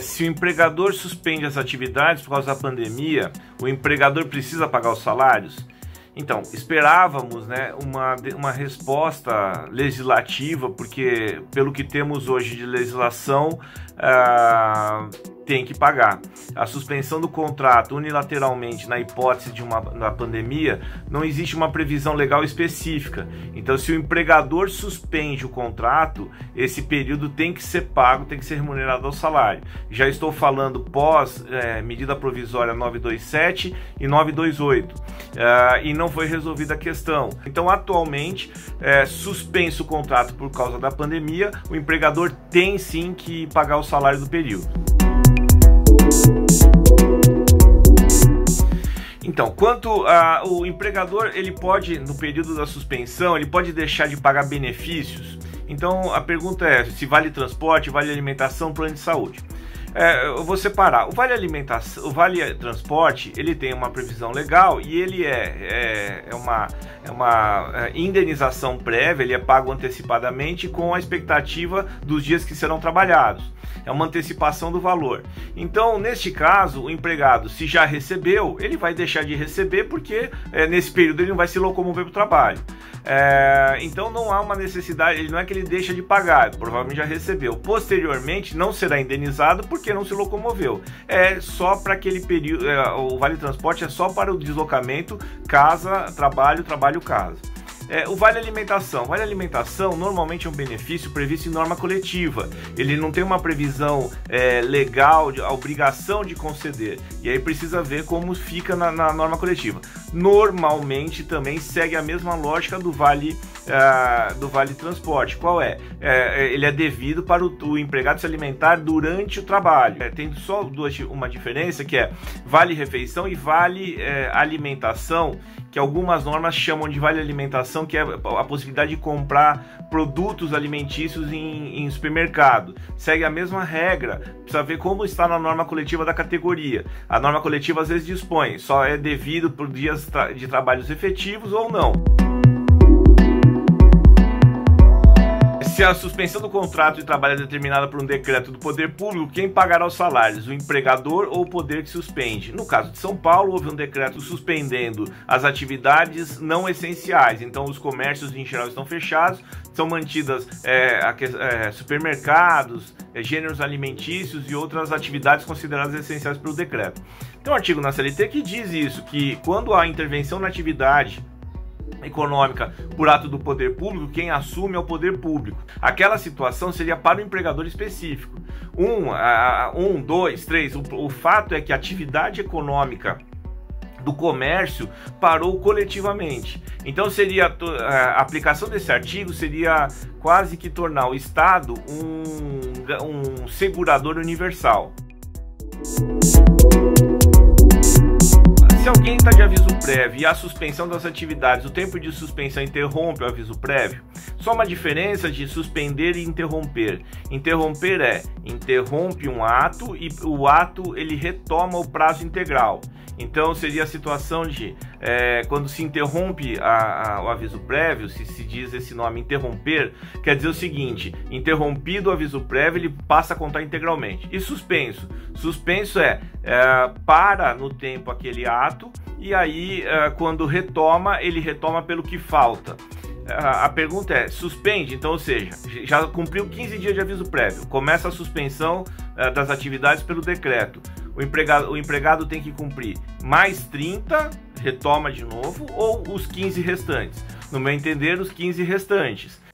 se o empregador suspende as atividades por causa da pandemia, o empregador precisa pagar os salários? Então, esperávamos, né, uma resposta legislativa, porque pelo que temos hoje de legislação, tem que pagar. A suspensão do contrato unilateralmente na hipótese de da pandemia, não existe uma previsão legal específica. Então, se o empregador suspende o contrato, esse período tem que ser pago, tem que ser remunerado ao salário. Já estou falando pós medida provisória 927 e 928. E não foi resolvida a questão. Então, atualmente, suspenso o contrato por causa da pandemia, o empregador tem sim que pagar o salário do período. Então, quanto ao empregador, ele pode, no período da suspensão, ele pode deixar de pagar benefícios? Então, a pergunta é se vale transporte, vale alimentação, plano de saúde. Eu vou separar. O vale alimentação, o vale transporte, ele tem uma previsão legal e ele é uma indenização prévia, ele é pago antecipadamente com a expectativa dos dias que serão trabalhados. É uma antecipação do valor. Então, neste caso, o empregado, se já recebeu, ele vai deixar de receber porque nesse período ele não vai se locomover para o trabalho. Então, não há uma necessidade, não é que ele deixa de pagar, provavelmente já recebeu. Posteriormente, não será indenizado porque não se locomoveu. É só para aquele período, o vale transporte é só para o deslocamento, casa, trabalho, trabalho, casa. O vale alimentação. O vale alimentação normalmente é um benefício previsto em norma coletiva. Ele não tem uma previsão legal, a obrigação de conceder. E aí precisa ver como fica na norma coletiva. Normalmente também segue a mesma lógica do vale transporte. Qual é? Ele é devido para o empregado se alimentar durante o trabalho. Tem só uma diferença que é vale refeição e vale alimentação, que algumas normas chamam de vale alimentação, que é a possibilidade de comprar produtos alimentícios em supermercado. Segue a mesma regra, precisa ver como está na norma coletiva da categoria. A norma coletiva às vezes dispõe, só é devido por dias de trabalhos efetivos ou não. Se a suspensão do contrato de trabalho é determinada por um decreto do poder público, quem pagará os salários? O empregador ou o poder que suspende? No caso de São Paulo, houve um decreto suspendendo as atividades não essenciais. Então, os comércios em geral estão fechados, são mantidas supermercados, gêneros alimentícios e outras atividades consideradas essenciais pelo decreto. Tem um artigo na CLT que diz isso, que quando há intervenção na atividade econômica por ato do poder público, quem assume é o poder público. Aquela situação seria para o empregador específico. O fato é que a atividade econômica do comércio parou coletivamente. Então seria a aplicação desse artigo seria quase que tornar o Estado um segurador universal. Se alguém está de aviso prévio e a suspensão das atividades, o tempo de suspensão interrompe o aviso prévio? Só uma diferença de suspender e interromper. Interromper interrompe um ato e o ato ele retoma o prazo integral. Então seria a situação de quando se interrompe o aviso prévio, se diz esse nome interromper, quer dizer o seguinte: interrompido o aviso prévio, ele passa a contar integralmente. E suspenso? Suspenso para no tempo aquele ato e aí quando retoma, ele retoma pelo que falta. A pergunta é, suspende? Então, ou seja, já cumpriu 15 dias de aviso prévio, começa a suspensão das atividades pelo decreto. O empregado tem que cumprir mais 30, retoma de novo, ou os 15 restantes? No meu entender, os 15 restantes.